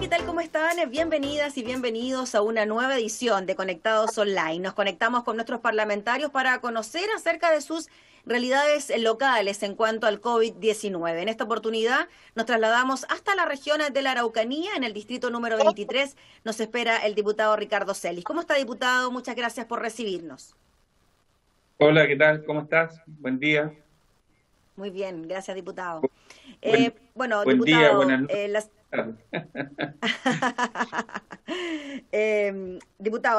¿qué tal? ¿Cómo están? Bienvenidas y bienvenidos a una nueva edición de Conectados Online. Nos conectamos con nuestros parlamentarios para conocer acerca de sus realidades locales en cuanto al COVID-19. En esta oportunidad nos trasladamos hasta la región de la Araucanía, en el distrito número 23. Nos espera el diputado Ricardo Celis. ¿Cómo está, diputado? Muchas gracias por recibirnos. Hola, ¿qué tal? ¿Cómo estás? Buen día. Muy bien, gracias, diputado. Diputado,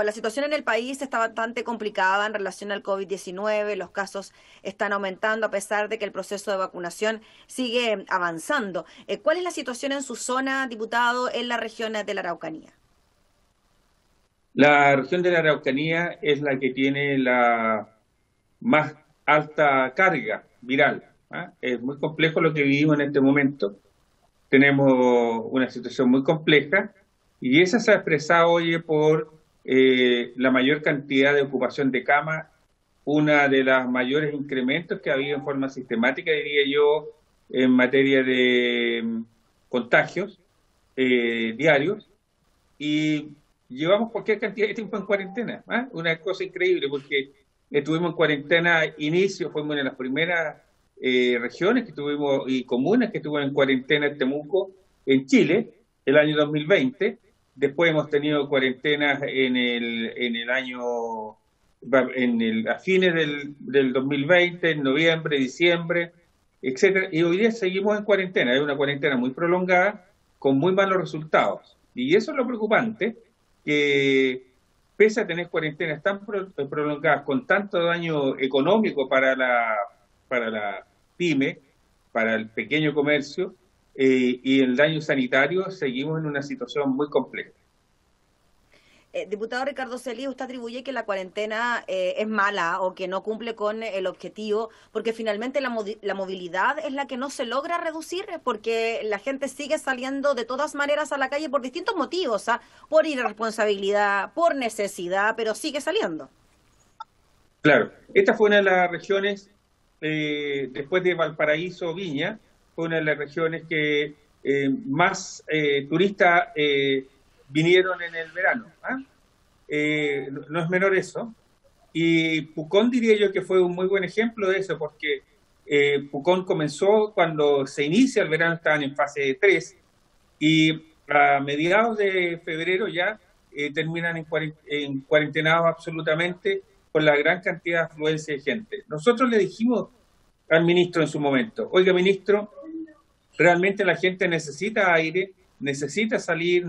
la situación en el país está bastante complicada en relación al COVID-19, los casos están aumentando a pesar de que el proceso de vacunación sigue avanzando. ¿Cuál es la situación en su zona, diputado, en la región de la Araucanía? La región de la Araucanía es la que tiene la más alta carga viral. Es muy complejo lo que vivimos en este momento. Tenemos una situación muy compleja y esa se ha expresado hoy por la mayor cantidad de ocupación de camas, una de las mayores incrementos que ha habido en forma sistemática, diría yo, en materia de contagios diarios, y llevamos cualquier cantidad de tiempo en cuarentena, una cosa increíble, porque estuvimos en cuarentena inicio, fue una de las primeras regiones que tuvimos y comunas que estuvieron en cuarentena en Temuco, en Chile, el año 2020. Después hemos tenido cuarentenas a fines del 2020, en noviembre, diciembre, etcétera. Y hoy día seguimos en cuarentena. Es una cuarentena muy prolongada, con muy malos resultados. Y eso es lo preocupante, que pese a tener cuarentenas tan prolongadas, con tanto daño económico para la pyme, para el pequeño comercio y el daño sanitario, seguimos en una situación muy compleja. Diputado Ricardo Celis, usted atribuye que la cuarentena es mala o que no cumple con el objetivo, porque finalmente la movilidad es la que no se logra reducir, porque la gente sigue saliendo de todas maneras a la calle por distintos motivos, por irresponsabilidad, por necesidad, pero sigue saliendo. Claro, esta fue una de las regiones. Después de Valparaíso, Viña, fue una de las regiones que más turistas vinieron en el verano. No es menor eso. Y Pucón, diría yo, que fue un muy buen ejemplo de eso, porque Pucón comenzó cuando se inicia el verano, estaban en fase 3, y a mediados de febrero ya terminan en cuarentenados absolutamente, por la gran cantidad de afluencia de gente. Nosotros le dijimos al ministro en su momento, oiga ministro, realmente la gente necesita aire, necesita salir,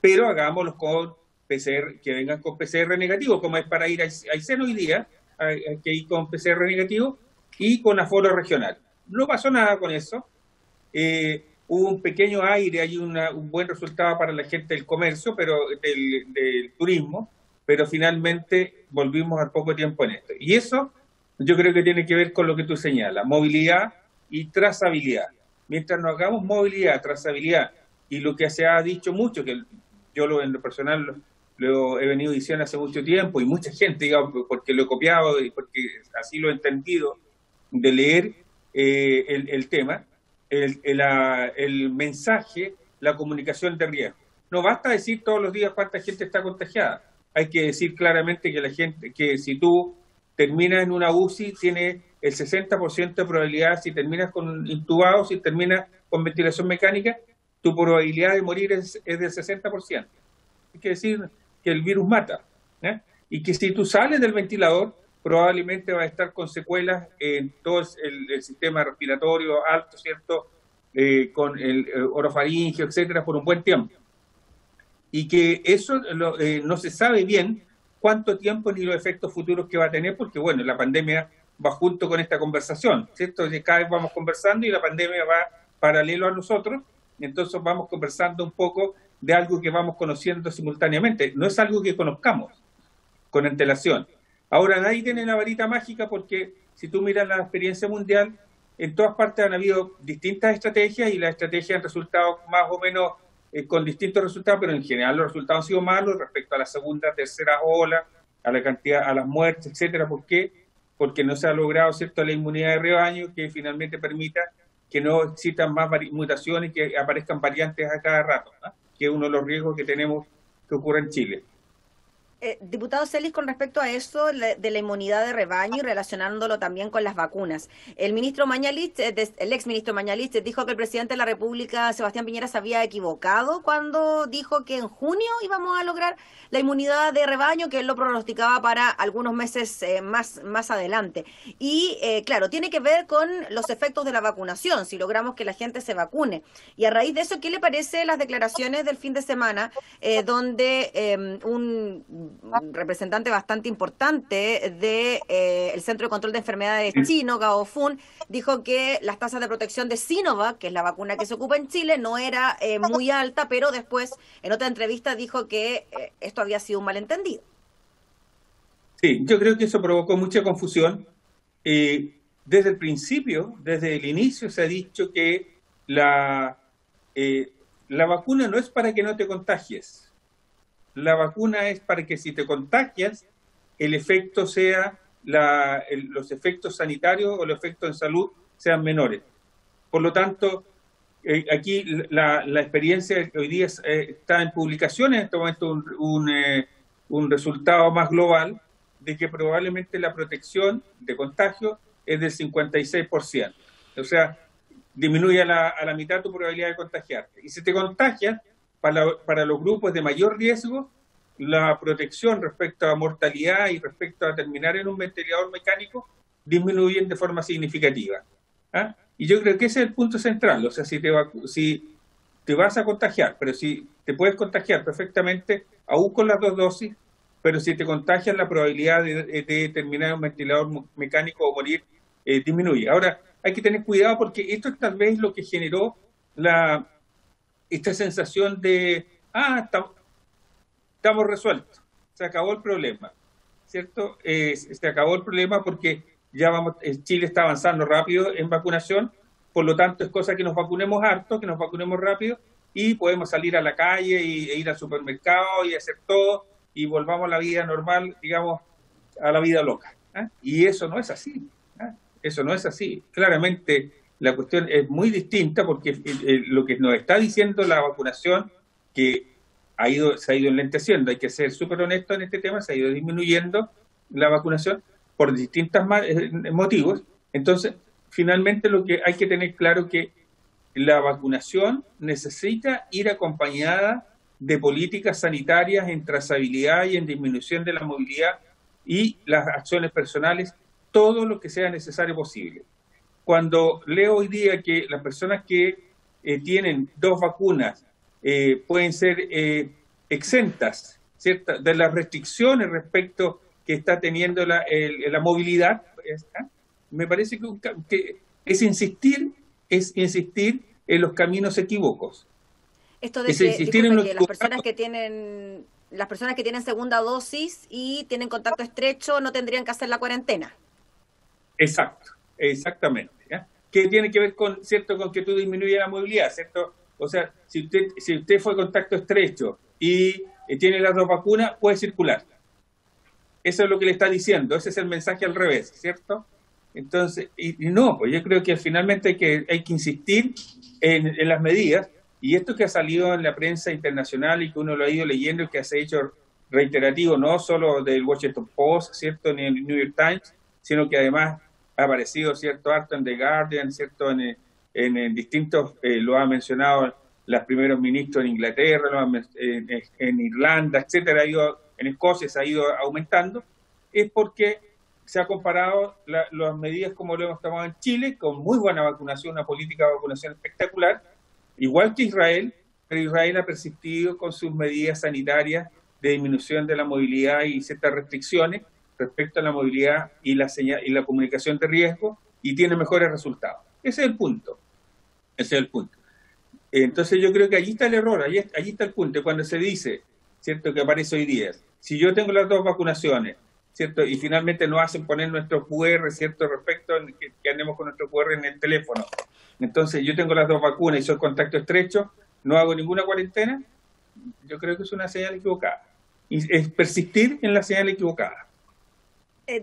pero hagámoslo con PCR, que vengan con PCR negativo, como es para ir a Aysén hoy día, hay que ir con PCR negativo y con aforo regional. No pasó nada con eso, hubo un pequeño aire, hay un buen resultado para la gente del comercio, pero del turismo, pero finalmente volvimos al poco tiempo en esto. Y eso yo creo que tiene que ver con lo que tú señalas, movilidad y trazabilidad. Mientras no hagamos movilidad, trazabilidad, y lo que se ha dicho mucho, que yo en lo personal lo he venido diciendo hace mucho tiempo, y mucha gente, digamos, porque lo he copiado y porque así lo he entendido, de leer el tema, el mensaje, la comunicación de riesgo. No basta decir todos los días cuánta gente está contagiada. Hay que decir claramente que la gente, que si tú terminas en una UCI, tiene el 60% de probabilidad, si terminas con intubado, si terminas con ventilación mecánica, tu probabilidad de morir es del 60%. Hay que decir que el virus mata, y que si tú sales del ventilador, probablemente va a estar con secuelas en todo el sistema respiratorio alto, ¿cierto? Con el orofaringeo, etcétera, por un buen tiempo. Y que eso no se sabe bien cuánto tiempo ni los efectos futuros que va a tener, porque bueno, la pandemia va junto con esta conversación, ¿cierto? Cada vez vamos conversando y la pandemia va paralelo a nosotros, entonces vamos conversando un poco de algo que vamos conociendo simultáneamente. No es algo que conozcamos con antelación. Ahora, nadie tiene la varita mágica, porque si tú miras la experiencia mundial, en todas partes han habido distintas estrategias y las estrategias han resultado más o menos con distintos resultados, pero en general los resultados han sido malos respecto a la segunda, tercera ola, a la cantidad, a las muertes, etcétera. ¿Por qué? Porque no se ha logrado, ¿cierto?, la inmunidad de rebaño que finalmente permita que no existan más mutaciones, que aparezcan variantes a cada rato, que es uno de los riesgos que tenemos que ocurre en Chile. Diputado Celis, con respecto a eso de la inmunidad de rebaño y relacionándolo también con las vacunas, el ministro Mañalich, el exministro Mañalich, dijo que el presidente de la República, Sebastián Piñera, se había equivocado cuando dijo que en junio íbamos a lograr la inmunidad de rebaño, que él lo pronosticaba para algunos meses más adelante. Y claro, tiene que ver con los efectos de la vacunación, si logramos que la gente se vacune. Y a raíz de eso, ¿qué le parece las declaraciones del fin de semana donde un representante bastante importante del Centro de Control de Enfermedades chino, Gao Fun, dijo que las tasas de protección de Sinovac, que es la vacuna que se ocupa en Chile, no era muy alta, pero después en otra entrevista dijo que esto había sido un malentendido? Sí, yo creo que eso provocó mucha confusión. Desde el principio, desde el inicio, se ha dicho que la vacuna no es para que no te contagies. La vacuna es para que si te contagias, el efecto sea, los efectos sanitarios o los efectos en salud sean menores. Por lo tanto, aquí la experiencia hoy día está en publicaciones, en este momento un resultado más global de que probablemente la protección de contagio es del 56%. O sea, disminuye a la mitad tu probabilidad de contagiarte. Y si te contagias, para los grupos de mayor riesgo, la protección respecto a mortalidad y respecto a terminar en un ventilador mecánico disminuyen de forma significativa. ¿Ah? Y yo creo que ese es el punto central. O sea, si te vas a contagiar, pero si te puedes contagiar perfectamente, aún con las dos dosis, pero si te contagias, la probabilidad de terminar en un ventilador mecánico o morir disminuye. Ahora, hay que tener cuidado porque esto es tal vez lo que generó esta sensación de, estamos resueltos, se acabó el problema, ¿cierto? Se acabó el problema porque ya Chile está avanzando rápido en vacunación, por lo tanto es cosa que nos vacunemos harto, que nos vacunemos rápido y podemos salir a la calle e ir al supermercado y hacer todo y volvamos a la vida normal, digamos, a la vida loca, ¿eh? Y eso no es así, ¿eh? Eso no es así, claramente. La cuestión es muy distinta porque lo que nos está diciendo la vacunación, que se ha ido enlenteciendo, hay que ser súper honesto en este tema, se ha ido disminuyendo la vacunación por distintos motivos. Entonces, finalmente lo que hay que tener claro es que la vacunación necesita ir acompañada de políticas sanitarias en trazabilidad y en disminución de la movilidad y las acciones personales, todo lo que sea necesario posible. Cuando leo hoy día que las personas que tienen dos vacunas pueden ser exentas, ¿cierto?, de las restricciones respecto que está teniendo la movilidad, ¿está? Me parece que es insistir en los caminos equívocos. Esto de que las personas que tienen segunda dosis y tienen contacto estrecho no tendrían que hacer la cuarentena. Exacto. Exactamente, ¿eh? Que tiene que ver con, ¿cierto?, con que tú disminuyes la movilidad, ¿cierto? O sea, si usted fue contacto estrecho y tiene las dos vacunas, puede circular. Eso es lo que le está diciendo, ese es el mensaje al revés, ¿cierto? Entonces, y no, pues yo creo que finalmente hay que insistir en las medidas, y esto que ha salido en la prensa internacional y que uno lo ha ido leyendo y que se ha hecho reiterativo, no solo del Washington Post, ¿cierto?, ni el New York Times, sino que además ha aparecido, ¿cierto?, harto en The Guardian, ¿cierto?, en distintos, lo han mencionado los primeros ministros en Inglaterra, en Irlanda, etcétera, en Escocia se ha ido aumentando, es porque se ha comparado las medidas como lo hemos tomado en Chile, con muy buena vacunación, una política de vacunación espectacular, igual que Israel, pero Israel ha persistido con sus medidas sanitarias de disminución de la movilidad y ciertas restricciones respecto a la movilidad y la comunicación de riesgo, y tiene mejores resultados. Ese es el punto. Ese es el punto. Entonces yo creo que allí está el error, allí está el punto. Cuando se dice, ¿cierto?, que aparece hoy día, si yo tengo las dos vacunaciones, ¿cierto?, y finalmente nos hacen poner nuestro QR, ¿cierto?, respecto a que andemos con nuestro QR en el teléfono. Entonces yo tengo las dos vacunas y soy contacto estrecho, no hago ninguna cuarentena, yo creo que es una señal equivocada. Y es persistir en la señal equivocada.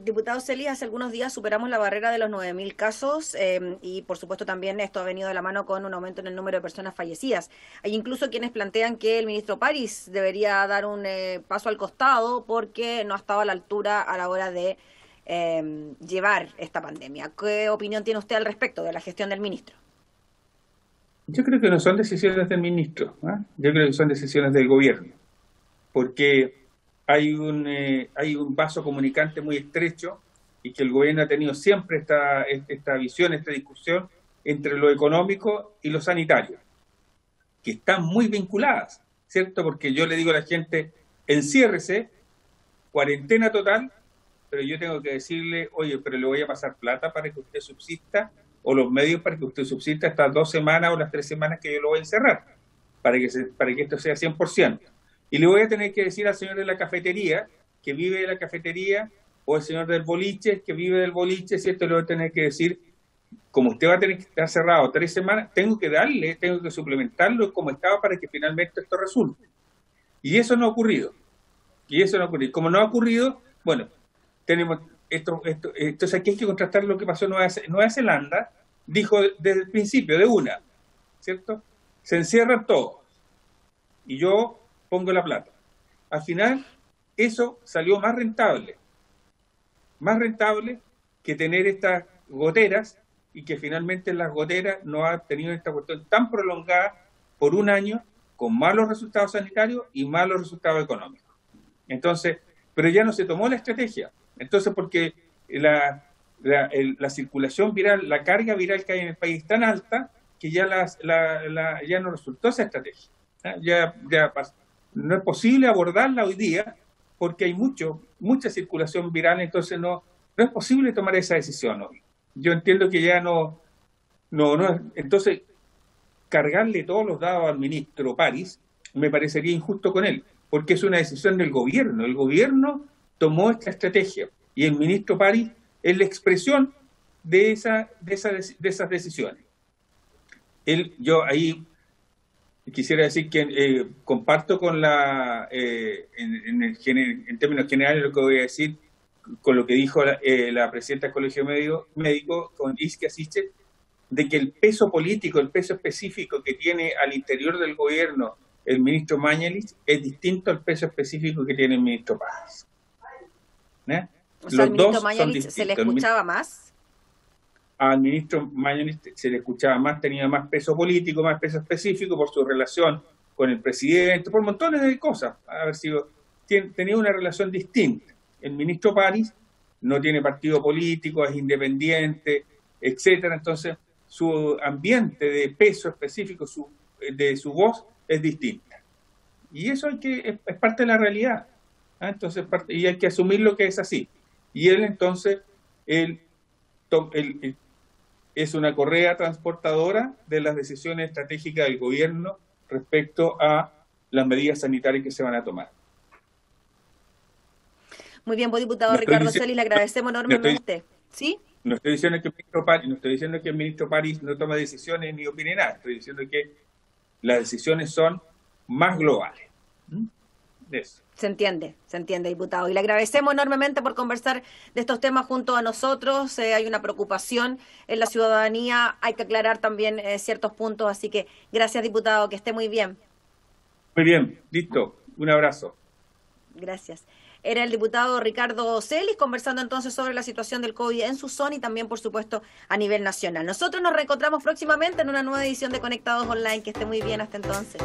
Diputado Celis, hace algunos días superamos la barrera de los 9.000 casos y por supuesto también esto ha venido de la mano con un aumento en el número de personas fallecidas. Hay incluso quienes plantean que el ministro París debería dar un paso al costado porque no ha estado a la altura a la hora de llevar esta pandemia. ¿Qué opinión tiene usted al respecto de la gestión del ministro? Yo creo que no son decisiones del ministro, ¿eh? Yo creo que son decisiones del gobierno, porque hay un vaso comunicante muy estrecho y que el gobierno ha tenido siempre esta visión, esta discusión entre lo económico y lo sanitario, que están muy vinculadas, ¿cierto? Porque yo le digo a la gente, enciérrese, cuarentena total, pero yo tengo que decirle, oye, pero le voy a pasar plata para que usted subsista o los medios para que usted subsista estas 2 semanas o las 3 semanas que yo lo voy a encerrar, para que esto sea 100%. Y le voy a tener que decir al señor de la cafetería, que vive de la cafetería, o al señor del boliche, que vive del boliche, si esto le voy a tener que decir, como usted va a tener que estar cerrado 3 semanas, tengo que suplementarlo como estaba para que finalmente esto resulte. Y eso no ha ocurrido. Como no ha ocurrido, bueno, tenemos esto. Entonces aquí hay que contrastar lo que pasó en Nueva Zelanda, dijo desde el principio, de una, ¿cierto? Se encierran todos. Y yo pongo la plata. Al final, eso salió más rentable que tener estas goteras y que finalmente las goteras no han tenido esta cuestión tan prolongada por un año con malos resultados sanitarios y malos resultados económicos. Entonces, pero ya no se tomó la estrategia. Entonces, porque la circulación viral, la carga viral que hay en el país es tan alta que ya no resultó esa estrategia. No es posible abordarla hoy día porque hay mucha circulación viral, entonces no es posible tomar esa decisión hoy. Yo entiendo que ya no. Entonces, cargarle todos los dados al ministro París me parecería injusto con él, porque es una decisión del gobierno. El gobierno tomó esta estrategia y el ministro París es la expresión de esas decisiones. Yo ahí quisiera decir que comparto con en términos generales lo que voy a decir con lo que dijo la presidenta del Colegio Médico, con Iskia Siste, de que el peso político, el peso específico que tiene al interior del gobierno el ministro Mañalich es distinto al peso específico que tiene el ministro Paz. ¿Eh? O sea, los dos son distintos. ¿Se le escuchaba más? Al ministro Mañalich se le escuchaba más, tenía más peso político, más peso específico por su relación con el presidente, por montones de cosas. A ver si tenía una relación distinta. El ministro París no tiene partido político, es independiente, etcétera. Entonces, su ambiente de peso específico, de su voz, es distinta. Y eso es parte de la realidad. ¿Ah? Entonces, y hay que asumir lo que es así. Y él, entonces, él es una correa transportadora de las decisiones estratégicas del gobierno respecto a las medidas sanitarias que se van a tomar. Muy bien, pues, diputado Ricardo Celis, le agradecemos enormemente. ¿Sí? No estoy diciendo que el ministro París no toma decisiones ni opine nada. Estoy diciendo que las decisiones son más globales. ¿Mm? Eso. Se entiende, diputado. Y le agradecemos enormemente por conversar de estos temas junto a nosotros. Hay una preocupación en la ciudadanía, hay que aclarar también ciertos puntos, así que gracias, diputado, que esté muy bien. Muy bien, listo. Un abrazo. Gracias. Era el diputado Ricardo Celis conversando entonces sobre la situación del COVID en su zona y también, por supuesto, a nivel nacional. Nosotros nos reencontramos próximamente en una nueva edición de Conectados Online. Que esté muy bien, hasta entonces.